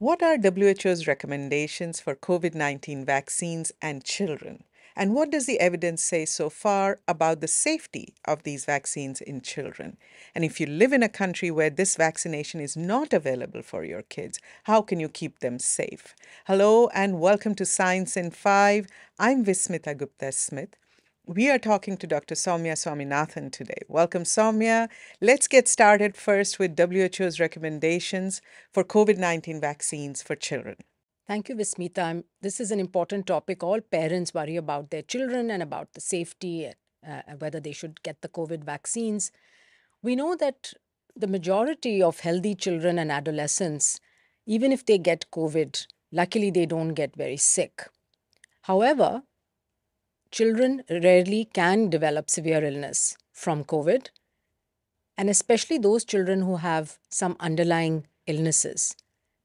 What are WHO's recommendations for COVID-19 vaccines and children? And what does the evidence say so far about the safety of these vaccines in children? And if you live in a country where this vaccination is not available for your kids, how can you keep them safe? Hello and welcome to Science in 5. I'm Vismita Gupta-Smith. We are talking to Dr. Soumya Swaminathan today. Welcome, Soumya. Let's get started first with WHO's recommendations for COVID-19 vaccines for children. Thank you, Vismita. This is an important topic. All parents worry about their children and about the safety, whether they should get the COVID vaccines. We know that the majority of healthy children and adolescents, even if they get COVID, luckily they don't get very sick. However, children rarely can develop severe illness from COVID, and especially those children who have some underlying illnesses,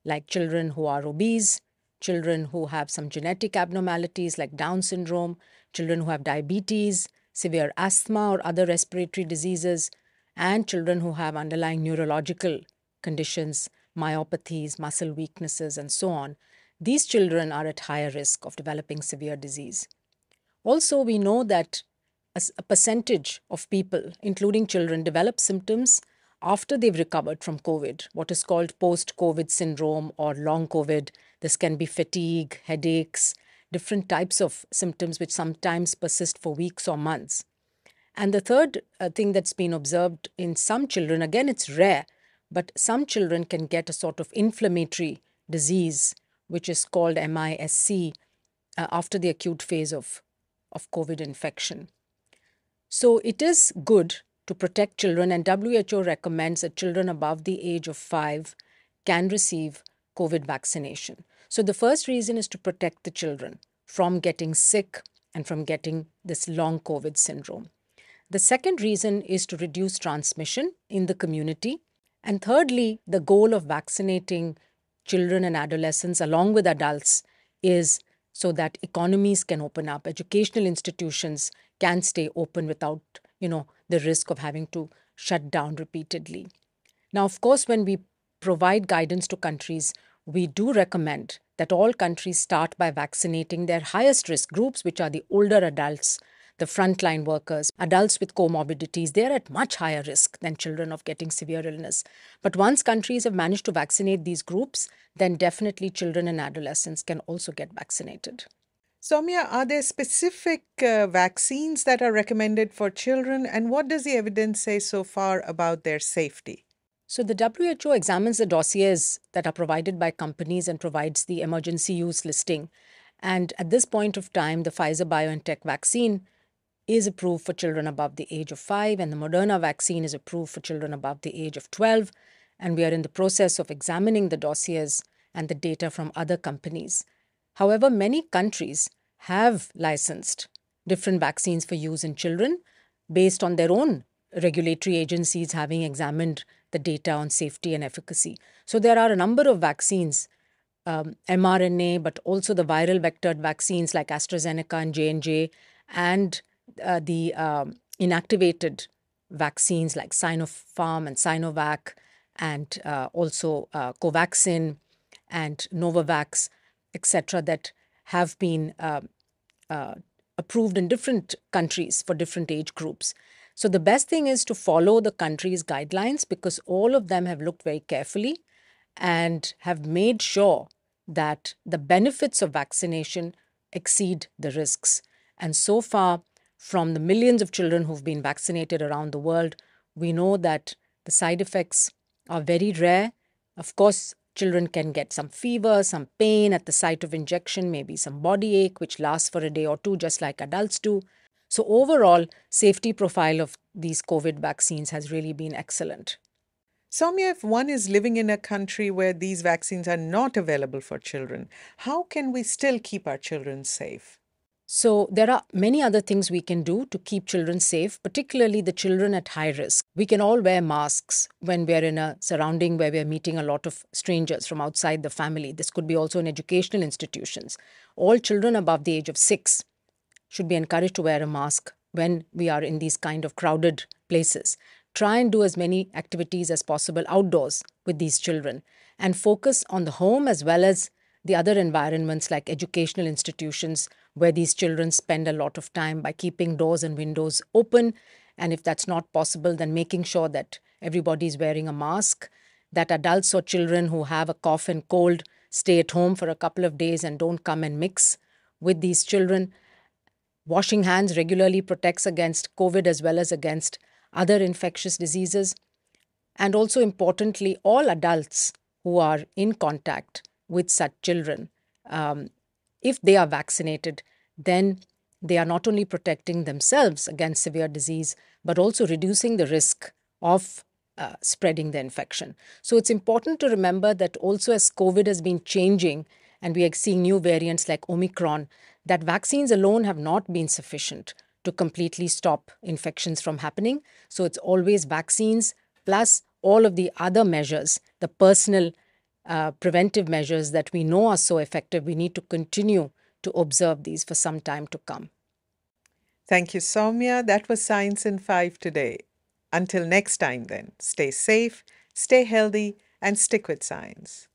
like children who are obese, children who have some genetic abnormalities like Down syndrome, children who have diabetes, severe asthma or other respiratory diseases, and children who have underlying neurological conditions, myopathies, muscle weaknesses, and so on. These children are at higher risk of developing severe disease. Also, we know that a percentage of people, including children, develop symptoms after they've recovered from COVID, what is called post-COVID syndrome or long COVID. This can be fatigue, headaches, different types of symptoms which sometimes persist for weeks or months. And the third thing that's been observed in some children, again, it's rare, but some children can get a sort of inflammatory disease, which is called MISC, after the acute phase of COVID infection. So it is good to protect children, and WHO recommends that children above the age of 5 can receive COVID vaccination. So the first reason is to protect the children from getting sick and from getting this long COVID syndrome. The second reason is to reduce transmission in the community. And thirdly, the goal of vaccinating children and adolescents along with adults is so that economies can open up, educational institutions can stay open without, the risk of having to shut down repeatedly. Now, of course, when we provide guidance to countries, we do recommend that all countries start by vaccinating their highest risk groups, which are the older adults, the frontline workers, adults with comorbidities. They're at much higher risk than children of getting severe illness. But once countries have managed to vaccinate these groups, then definitely children and adolescents can also get vaccinated. Soumya, are there specific vaccines that are recommended for children, and what does the evidence say so far about their safety? So the WHO examines the dossiers that are provided by companies and provides the emergency use listing. And at this point of time, the Pfizer-BioNTech vaccine is approved for children above the age of 5, and the Moderna vaccine is approved for children above the age of 12. And we are in the process of examining the dossiers and the data from other companies. However, many countries have licensed different vaccines for use in children based on their own regulatory agencies having examined the data on safety and efficacy. So there are a number of vaccines, mRNA, but also the viral vectored vaccines like AstraZeneca and J&J, and the inactivated vaccines like Sinopharm and Sinovac, and also Covaxin and Novavax, etc., that have been approved in different countries for different age groups. So the best thing is to follow the country's guidelines, because all of them have looked very carefully and have made sure that the benefits of vaccination exceed the risks. And so far, from the millions of children who've been vaccinated around the world, we know that the side effects are very rare. Of course, children can get some fever, some pain at the site of injection, maybe some body ache, which lasts for a day or two, just like adults do. So overall, safety profile of these COVID vaccines has really been excellent. Soumya, if one is living in a country where these vaccines are not available for children, how can we still keep our children safe? So there are many other things we can do to keep children safe, particularly the children at high risk. We can all wear masks when we're in a surrounding where we're meeting a lot of strangers from outside the family. This could be also in educational institutions. All children above the age of 6 should be encouraged to wear a mask when we are in these kind of crowded places. try and do as many activities as possible outdoors with these children and focus on the home as well as the other environments like educational institutions where these children spend a lot of time by keeping doors and windows open. And if that's not possible, then making sure that everybody is wearing a mask, that adults or children who have a cough and cold stay at home for a couple of days and don't come and mix with these children. Washing hands regularly protects against COVID as well as against other infectious diseases. And also importantly, all adults who are in contact with such children, if they are vaccinated, then they are not only protecting themselves against severe disease, but also reducing the risk of spreading the infection. So it's important to remember that also as COVID has been changing and we are seeing new variants like Omicron, that vaccines alone have not been sufficient to completely stop infections from happening. So it's always vaccines plus all of the other measures, the personal preventive measures that we know are so effective. We need to continue to observe these for some time to come. Thank you, Soumya. That was Science in 5 today. Until next time then, stay safe, stay healthy, and stick with science.